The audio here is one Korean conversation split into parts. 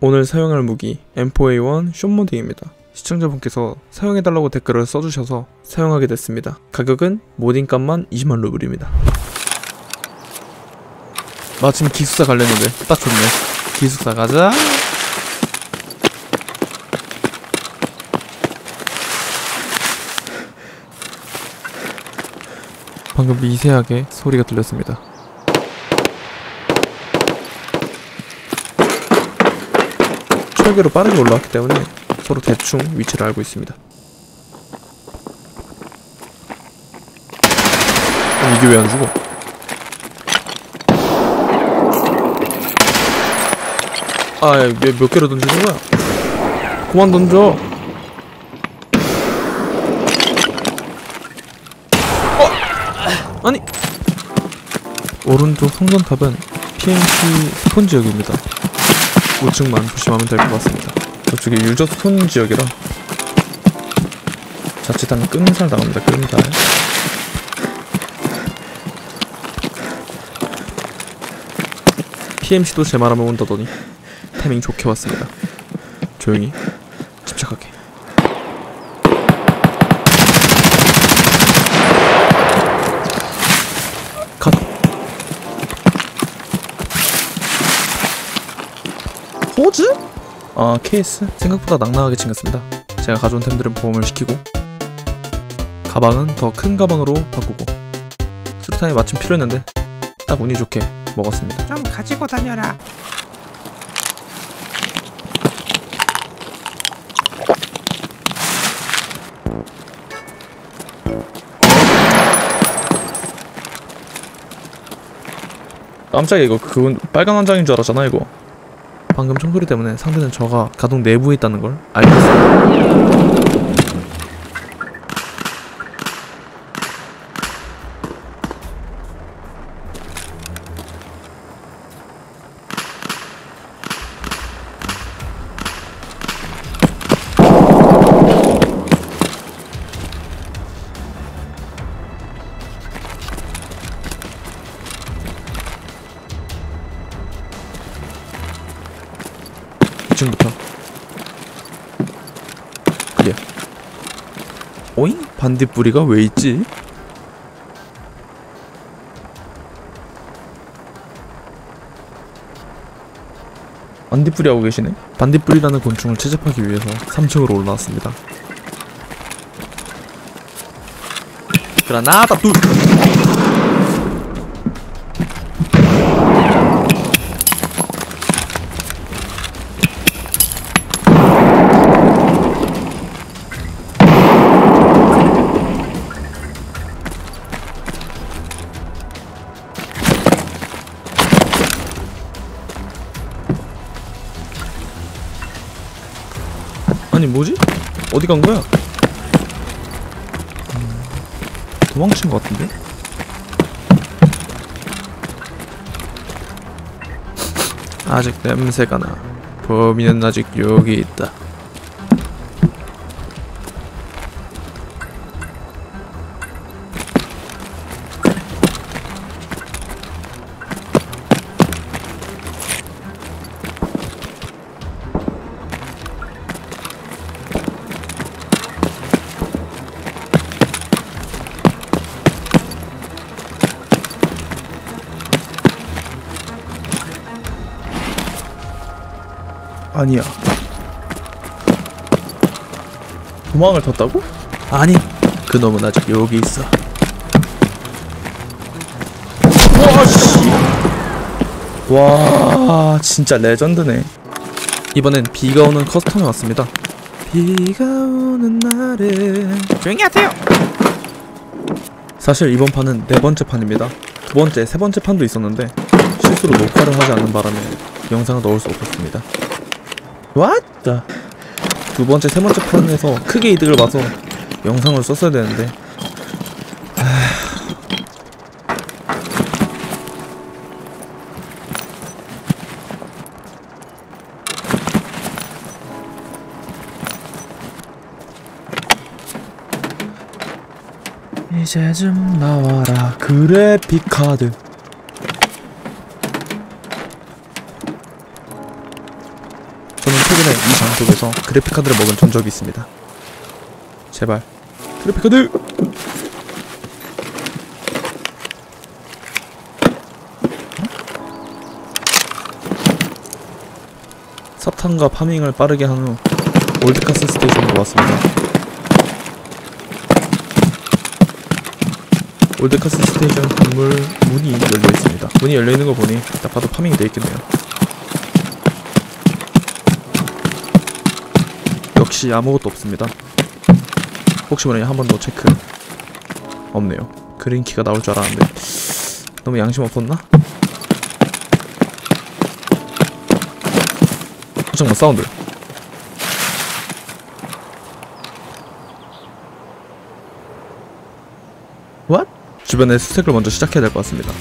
오늘 사용할 무기 M4A1 숏모딩입니다. 시청자분께서 사용해달라고 댓글을 써주셔서 사용하게 됐습니다. 가격은 모딩값만 20만 루블입니다. 마침 기숙사 갈렸는데 딱 좋네. 기숙사 가자. 방금 미세하게 소리가 들렸습니다. 철계로 빠르게 올라왔기 때문에 서로 대충 위치를 알고 있습니다. 아니, 이게 왜 안 죽어? 아, 야, 몇 개로 던지는 거야? 그만 던져! 어! 아니! 오른쪽 성전탑은 PMC 스폰 지역입니다. 우측만 조심하면 될 것 같습니다. 저쪽이 유저스톤 지역이라 자칫하면 끔살 나옵니다. 끔살. PMC도 제 말하면 온다더니 타이밍 좋게 왔습니다. 조용히 침착하게. 컷. 호즈? 아, 케이스 생각보다 낭낭하게 챙겼습니다. 제가 가져온 템들은 보험을 시키고, 가방은 더 큰 가방으로 바꾸고, 수류탄이 마침 필요했는데 딱 운이 좋게 먹었습니다. 좀 가지고 다녀라. 깜짝이야, 이거 그건 빨간 환장인 줄 알았잖아. 이거 방금 총소리 때문에 상대는 저가 가동 내부에 있다는 걸 알겠어요. 지금부터 그래. 오잉? 반딧불이가 왜 있지? 반딧불이 하고 계시네? 반딧불이라는 곤충을 채집하기 위해서 3층으로 올라왔습니다. 그라나다 둘! 아니 뭐지? 어디 간 거야? 도망친 것 같은데? 아직 냄새가 나. 범인은 아직 여기 있다. 아니야. 도망을 뒀다고? 아니, 그놈은 아직 여기 있어. 와, 씨. 와, 진짜 레전드네. 이번엔 비가 오는 커스텀이 왔습니다. 비가 오는 날에 조용히 하세요. 사실 이번 판은 4번째 판입니다. 2번째, 3번째 판도 있었는데 실수로 녹화를 하지 않는 바람에 영상을 넣을 수 없었습니다. 왔다. 두번째 세번째 판에서 크게 이득을 봐서 영상을 썼어야 되는데. 이제 좀 나와라 그래픽카드. 최근에 이 장소에서 그래픽카드를 먹은 전적이 있습니다. 제발 그래픽카드! 사탕과 파밍을 빠르게 한 후 올드 가스 스테이션으로 왔습니다. 올드 가스 스테이션 건물 문이 열려있습니다. 문이 열려있는 거 보니 딱 봐도 파밍이 돼있겠네요. 역시 아무것도 없습니다. 혹시 모르니 한 번 더 체크. 없네요. 그린키가 나올 줄 알았는데 너무 양심 없었나? 잠깐만, 사운드. What? 주변에 수색을 먼저 시작해야 될 것 같습니다.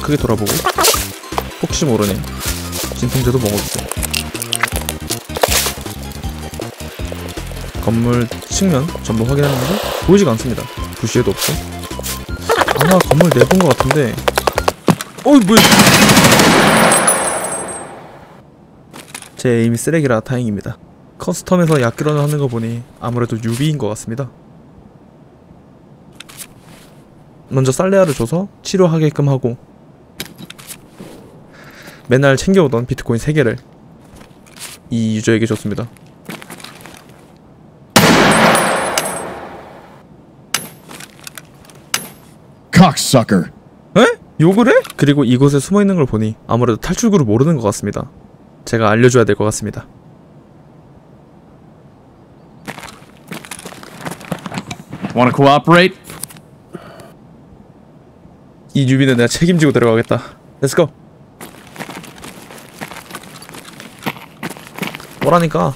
크게 돌아보고 혹시 모르니 진통제도 먹어주세요. 건물 측면 전부 확인했는데 보이지가 않습니다. 부시에도 없고 아마 건물 내본 것 같은데 어이 뭐야. 제 에임이 쓰레기라 다행입니다. 커스텀에서 약결혼을 하는 거 보니 아무래도 유비인 것 같습니다. 먼저 살레아를 줘서 치료하게끔 하고 맨날 챙겨오던 비트코인 3개를 이 유저에게 줬습니다. Cocksucker. 에? 욕을 해? 그리고 이곳에 숨어있는 걸 보니 아무래도 탈출구를 모르는 것 같습니다. 제가 알려줘야 될 것 같습니다. Want to cooperate? 이 유비는 내가 책임지고 데려가겠다. Let's go. 오라니까.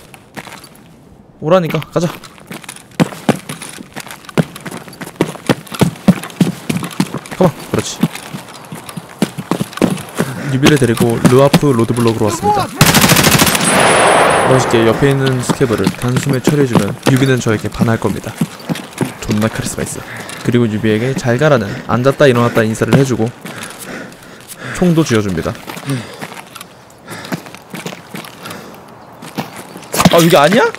오라니까. 가자. 가만. 그렇지. 유비를 데리고 르아프 로드블록으로 왔습니다. 멋있게 옆에 있는 스케브를 단숨에 처리해주면 유비는 저에게 반할 겁니다. 존나 카리스마 있어. 그리고 유비에게 잘 가라는 앉았다 일어났다 인사를 해주고 총도 쥐어줍니다. 아 이게 아니야?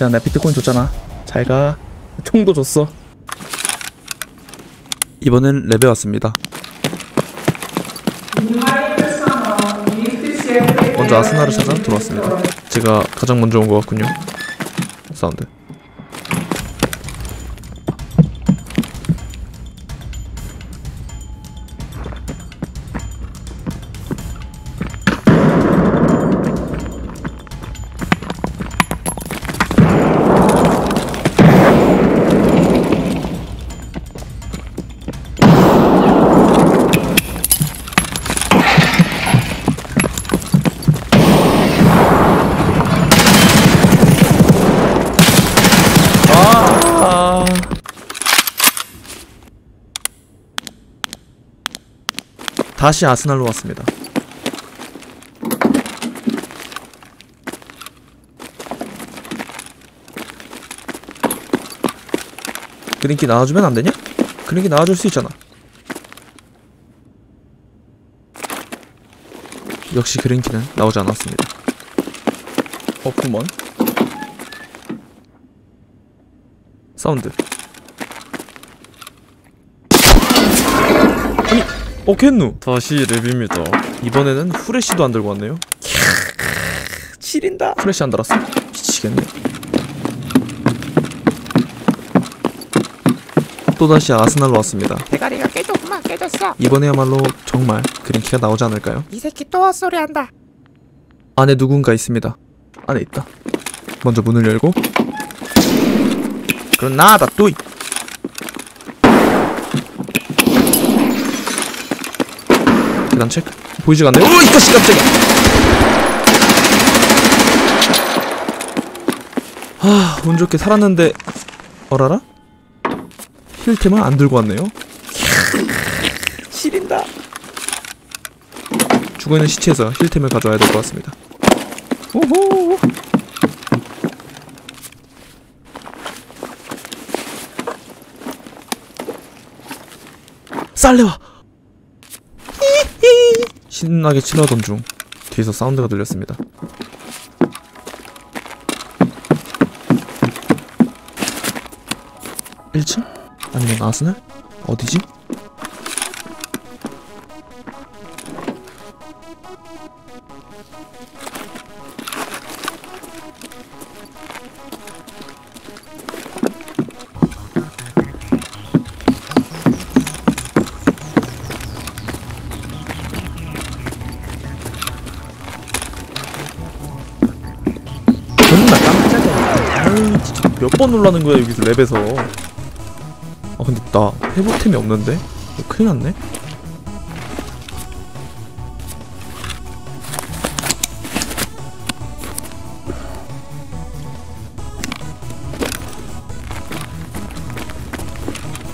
야 나 비트코인 줬잖아. 잘 가. 총도 줬어. 이번엔 랩에 왔습니다. 먼저 아스날을 찾아 들어왔습니다. 제가 가장 먼저 온 것 같군요. 사운드. 다시 아스날로 왔습니다. 그린키 나와주면 안 되냐? 그린키 나와줄 수 있잖아. 역시 그린키는 나오지 않았습니다. 없구먼. 사운드. 오켓누 다시 랩입니다. 이번에는 후레쉬도 안 들고 왔네요. 지린다. 후레쉬 안 달았어? 미치겠네. 또다시 아스날로 왔습니다. 대가리가 깨졌구만. 깨졌어. 이번에야말로 정말 그린키가 나오지 않을까요? 이 새끼 또 헛소리 한다. 안에 누군가 있습니다. 안에 있다. 먼저 문을 열고 그럼 나다 또이 계단 체크. 보이지가 않네. 오이 자식 깜짝이야. 하, 운 좋게 살았는데 어라라? 힐템을 안 들고 왔네요. 지린다. 죽어있는 시체에서 힐템을 가져와야 될 것 같습니다. 오호. 살레와. 신나게 치러던 중 뒤에서 사운드가 들렸습니다. (1층? 아니면 아스날? 어디지? 몇 번 놀라는 거야 여기서 랩에서. 아 근데 나 회복템이 없는데? 큰일 났네?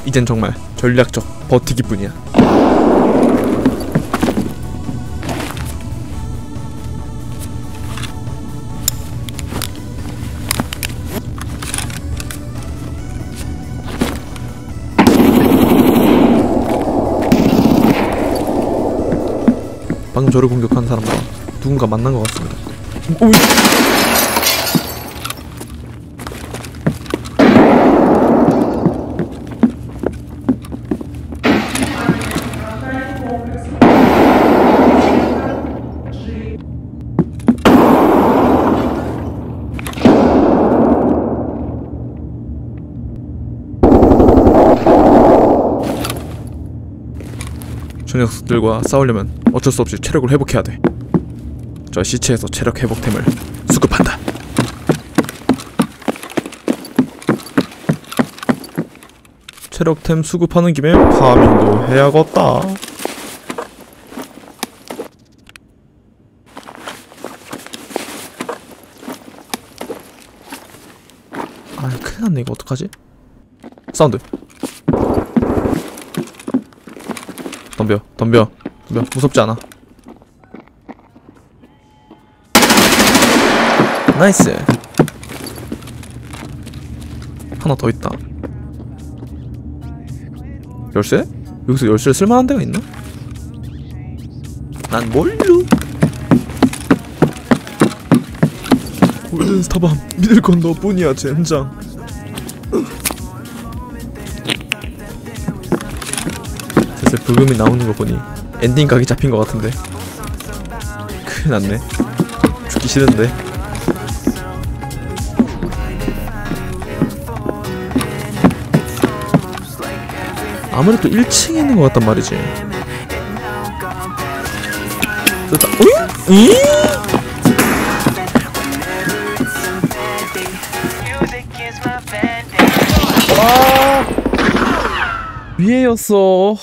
이젠 정말 전략적 버티기뿐이야. 방금 저를 공격한 사람과 누군가 만난 것 같습니다. 오이. 저 녀석들과 싸우려면 어쩔 수 없이 체력을 회복해야 돼. 저 시체에서 체력 회복템을 수급한다. 체력템 수급하는 김에 파밍도 해야겠다. 아, 큰일 났네. 이거 어떡하지? 사운드. 덤벼, 덤벼, 덤벼. 무섭지 않아. 나이스. 하나 더 있다. 열쇠? 여기서 열쇠 쓸만한 데가 있나? 난 뭘로? 오늘은 스타밤. 믿을 건 너뿐이야, 젠장. 불금이 나오는 거 보니 엔딩 각이 잡힌 것 같은데. 큰일 났네. 죽기 싫은데. 아무래도 1층에 있는 것 같단 말이지. 됐다. 으잉? 으잉? 위에였어.